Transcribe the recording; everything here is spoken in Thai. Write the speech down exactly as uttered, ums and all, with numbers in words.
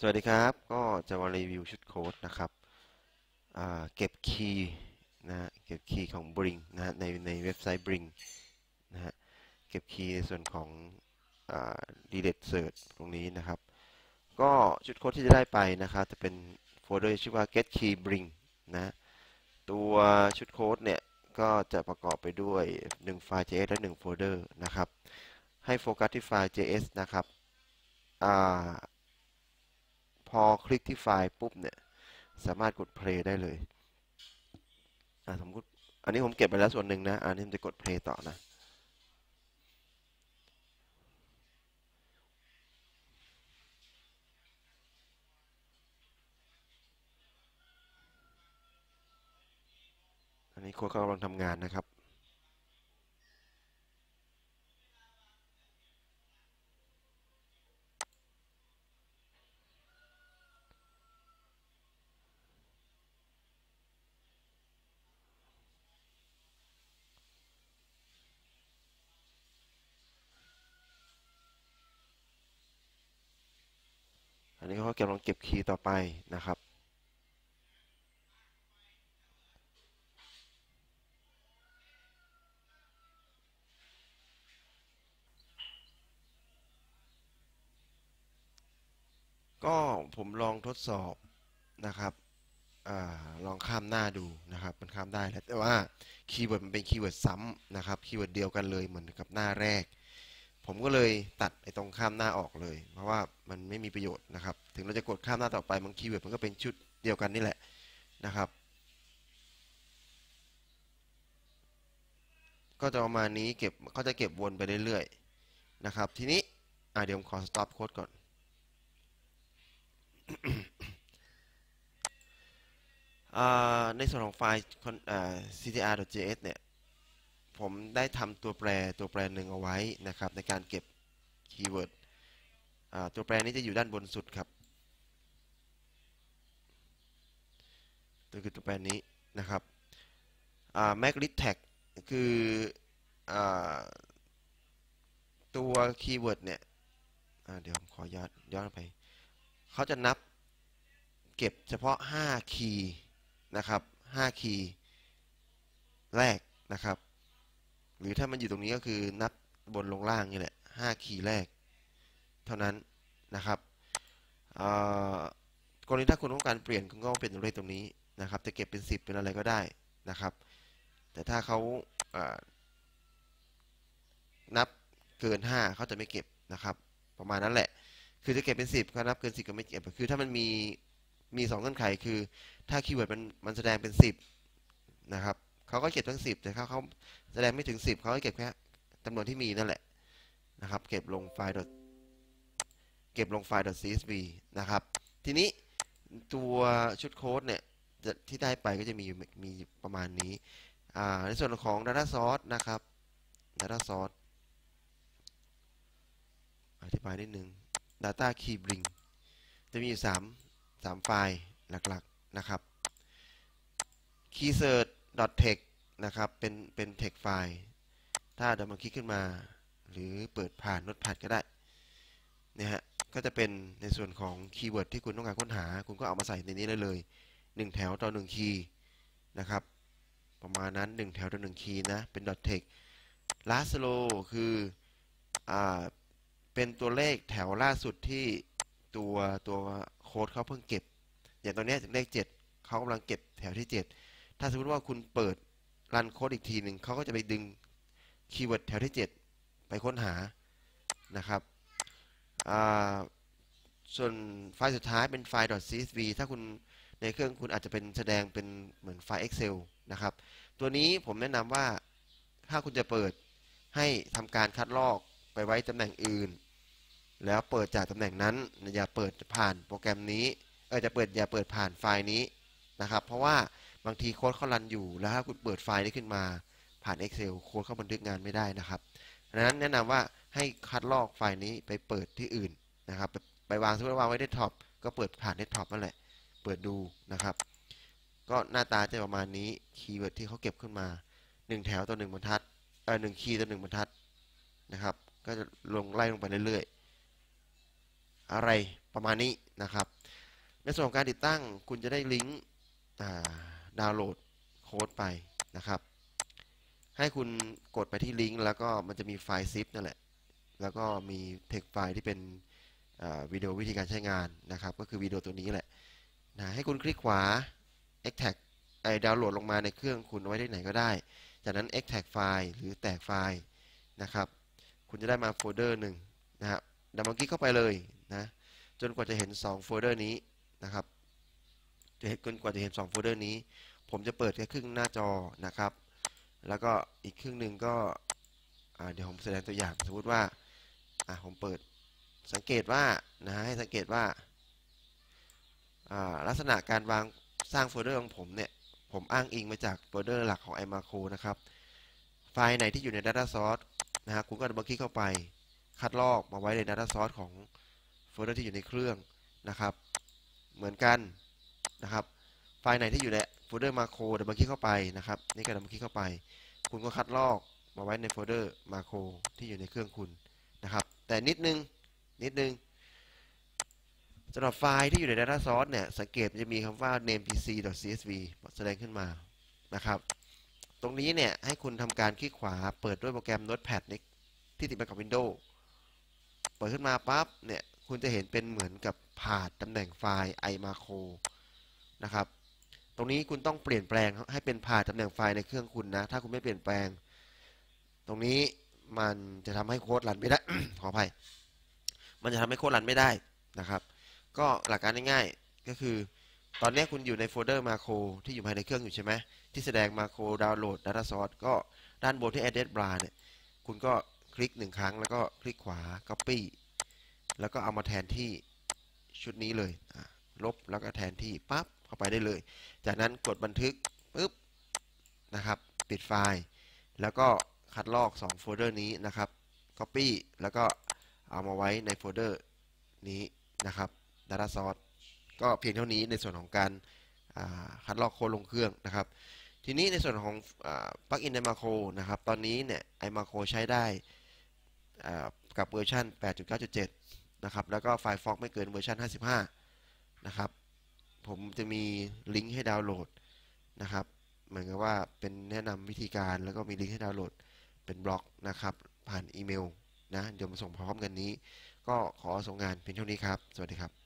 สวัสดีครับก็จะมารีวิวชุดโค้ดนะครับเก็บคีย์นะเก็บคีย์ของ Bring นะในในเว็บไซต์ Bring นะฮะเก็บคีย์ในส่วนของ Delete Search ตรงนี้นะครับก็ชุดโค้ดที่จะได้ไปนะครับจะเป็นโฟลเดอร์ชื่อว่า Get Key Bring นะตัวชุดโค้ดเนี่ยก็จะประกอบไปด้วยหนึ่งไฟล์ เจ เอส และหนึ่งโฟลเดอร์นะครับให้โฟกัสที่ไฟล์ เจ เอส นะครับพอคลิกที่ไฟล์ปุ๊บเนี่ยสามารถกด play ได้เลยอ่ะสมมติอันนี้ผมเก็บไปแล้วส่วนหนึ่งนะอันนี้ผมจะกด play ต่อนะอันนี้โค้ดกำลังทำงานนะครับอันนี้เขากำลังเก็บคีย์ต่อไปนะครับก็ผมลองทดสอบนะครับอลองข้ามหน้าดูนะครับมันข้ามได้แล้วแต่ว่าคีย์เวิร์ดมันเป็นคีย์เวิร์ดซ้ำนะครับคีย์เวิร์ดเดียวกันเลยเหมือนกับหน้าแรกผมก็เลยตัดไอ้ตรงข้ามหน้าออกเลยเพราะว่ามันไม่มีประโยชน์นะครับถึงเราจะกดข้ามหน้าต่อไปบางคีย์เวิร์ดมันก็เป็นชุดเดียวกันนี่แหละนะครับก็จะประมาณนี้เก็บเขาจะเก็บวนไปเรื่อยๆนะครับทีนี้อ่ะเดี๋ยวผมขอ stop โค้ดก่อน ในส่วนของไฟล์ ซี ที อาร์ ดอท เจ เอส เนี่ยผมได้ทำตัวแปรตัวแปรหนึ่งเอาไว้นะครับในการเก็บคีย์เวิร์ดตัวแปรนี้จะอยู่ด้านบนสุดครับตัวคือตัวแปรนี้นะครับ maglist tag คือตัวคีย์เวิร์ดเนี่ยเดี๋ยวผมขอย้อนย้อนไปเขาจะนับเก็บเฉพาะห้าคีย์นะครับห้าคีย์แรกนะครับหรือถ้ามันอยู่ตรงนี้ก็คือนับบนลงล่างนี่แหละห้าคีย์แรกเท่านั้นนะครับกรณีถ้าคุณต้องการเปลี่ยนคุณก็เป็นเลขตรงนี้นะครับจะเก็บเป็นสิบเป็นอะไรก็ได้นะครับแต่ถ้าเขานับเกินห้าเขาจะไม่เก็บนะครับประมาณนั้นแหละคือจะเก็บเป็นสิบก็นับเกินสิบก็ไม่เก็บคือถ้ามันมีมีสองเงื่อนไขคือถ้าคีย์เวิร์ดมันมันแสดงเป็นสิบนะครับเขาก็เก็บทั้งสิบแต่เขาเขาแสดงไม่ถึงสิบเขาก็เก็บแค่จำนวนที่มีนั่นแหละนะครับเก็บลงไฟล์เก็บลงไฟล์ .csv นะครับทีนี้ตัวชุดโค้ดเนี่ยที่ได้ไปก็จะมีมีประมาณนี้ในส่วนของ data source นะครับ data source อธิบายนิดนึง data key bring จะมีอยู่สาม สามไฟล์หลักๆนะครับ key search .text นะครับเป็นเป็น text ไฟล์ถ้าดับเบิลคลิกขึ้นมาหรือเปิดผ่านโน้ตแพดก็ได้เนี่ยฮะก็จะเป็นในส่วนของคีย์เวิร์ดที่คุณต้องการค้นหาคุณก็เอามาใส่ในนี้ได้เลยหนึ่งแถวต่อหนึ่งคีย์นะครับประมาณนั้นหนึ่งแถวต่อหนึ่งคีย์นะเป็น .text last row คืออ่าเป็นตัวเลขแถวล่าสุดที่ตัวตัวโค้ดเขาเพิ่งเก็บอย่างตอนนี้เลขเจ็ดเขากำลังเก็บแถวที่เจ็ดถ้าสมมติว่าคุณเปิดรันโค้ดอีกทีหนึ่งเขาก็จะไปดึงคีย์เวิร์ดแถวที่เจ็ดไปค้นหานะครับส่วนไฟล์สุดท้ายเป็นไฟล์ .csv ถ้าคุณในเครื่องคุณอาจจะเป็นแสดงเป็นเหมือนไฟล์ Excel นะครับตัวนี้ผมแนะนำว่าถ้าคุณจะเปิดให้ทำการคัดลอกไปไว้ตำแหน่งอื่นแล้วเปิดจากตำแหน่งนั้นอย่าเปิดผ่านโปรแกรมนี้เออจะเปิดอย่าเปิดผ่านไฟล์นี้นะครับเพราะว่าบางทีโค้ดเขารันอยู่แล้วถ้าคุณเปิดไฟล์นี้ขึ้นมาผ่าน Excel โค้ดเขาบันทึกงานไม่ได้นะครับดังนั้นแนะนำว่าให้คัดลอกไฟล์นี้ไปเปิดที่อื่นนะครับไปวางสมมติวางไว้ในท็อปก็เปิดผ่านในท็อปนั่นแหละเปิดดูนะครับก็หน้าตาจะประมาณนี้คีย์เวิร์ดที่เขาเก็บขึ้นมาหนึ่งแถวต่อหนึ่งบรรทัดเอ่อหนึ่งคีย์ต่อหนึ่งบรรทัดนะครับก็จะลงไล่ลงไปเรื่อยๆอะไร ประมาณนี้นะครับในส่วนของการติดตั้งคุณจะได้ลิงก์ดาวน์โหลดโค้ดไปนะครับให้คุณกดไปที่ลิงก์แล้วก็มันจะมีไฟล์ ซิป นั่นแหละแล้วก็มีเทคไฟล์ที่เป็นวิดีโอวิธีการใช้งานนะครับก็คือวิดีโอตัวนี้แหละนะให้คุณคลิกขวา extract ไอ้ดาวน์โหลดลงมาในเครื่องคุณไว้ที่ไหนก็ได้จากนั้น extract ไฟล์หรือแตกไฟล์นะครับคุณจะได้มาโฟลเดอร์หนึ่งนะฮะดับเบิลคลิกเข้าไปเลยนะจนกว่าจะเห็นสองโฟลเดอร์นี้นะครับจะเห็นจนกว่าจะเห็นสองโฟลเดอร์นี้ผมจะเปิดแค่ครึ่งหน้าจอนะครับแล้วก็อีกครึ่งหนึ่งก็เดี๋ยวผมแสดงตัวอย่างสมมติว่าผมเปิดสังเกตว่านะให้สังเกตว่าลักษณะการวางสร้างโฟลเดอร์ของผมเนี่ยผมอ้างอิงมาจากโฟลเดอร์หลักของ ไอ มาโคร นะครับไฟล์ไหนที่อยู่ใน Data Source นะฮะคุณก็ดับเบิลคลิกเข้าไปคัดลอกมาไว้ใน Data Source ของโฟลเดอร์ที่อยู่ในเครื่องนะครับเหมือนกันนะครับไฟล์ไหนที่อยู่ในโฟลเดอร์ มาโคร ดับเบิลคลิกเข้าไปนะครับนี่ก็ดับเบิลคลิกเข้าไปคุณก็คัดลอกมาไว้ในโฟลเดอร์ มาโคร ที่อยู่ในเครื่องคุณนะครับแต่นิดนึงนิดนึงสำหรับไฟล์ที่อยู่ใน Data Source เนี่ยสังเกตจะมีคำว่า เนม พีซี ดอท ซี เอส วี แสดงขึ้นมานะครับตรงนี้เนี่ยให้คุณทำการคลิกขวาเปิดด้วยโปรแกรม โน้ตแพด ที่ติดไปกับ วินโดว์ เปิดขึ้นมาปั๊บเนี่ยคุณจะเห็นเป็นเหมือนกับพาธตำแหน่งไฟล์ ไอ มาโคร นะครับตรงนี้คุณต้องเปลี่ยนแปลงให้เป็นพาธตำแหน่งไฟล์ในเครื่องคุณนะถ้าคุณไม่เปลี่ยนแปลงตรงนี้มันจะทำให้โค้ดรันไม่ได้ ขออภัยมันจะทำให้โค้ดรันไม่ได้นะครับก็หลักการง่ายๆก็คือตอนนี้คุณอยู่ในโฟลเดอร์ มาโคร ที่อยู่ภายในเครื่องอยู่ใช่ไหมที่แสดง มาโคร ดาวน์โหลด Data Source ก็ด้านบนที่ Address Bar เนี่ยคุณก็คลิกหนึ่งครั้งแล้วก็คลิกขวา Copy แล้วก็เอามาแทนที่ชุดนี้เลยลบแล้วก็แทนที่ปั๊บเข้าไปได้เลยจากนั้นกดบันทึกปึ๊บนะครับปิดไฟล์แล้วก็คัดลอกสองโฟลเดอร์นี้นะครับ Copy แล้วก็เอามาไว้ในโฟลเดอร์นี้นะครับData Source ก็เพียงเท่านี้ในส่วนของการคัดลอกโค้ดลงเครื่องนะครับทีนี้ในส่วนของปลั๊กอิน ไอ มาโคร นะครับตอนนี้เนี่ย ไอ มาโคร ใช้ได้กับเวอร์ชัน แปดจุดเก้าจุดเจ็ด นะครับแล้วก็ไฟล์ฟอกไม่เกินเวอร์ชันห้าสิบห้านะครับผมจะมีลิงก์ให้ดาวน์โหลดนะครับเหมือนกับว่าเป็นแนะนำวิธีการแล้วก็มีลิงก์ให้ดาวน์โหลดเป็นบล็อกนะครับผ่านอีเมลนะเดี๋ยวมาส่งพร้อมกันนี้ก็ขอส่งงานเพียงเท่านี้ครับสวัสดีครับ